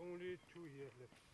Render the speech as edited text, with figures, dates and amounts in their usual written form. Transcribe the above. Only 2 years left.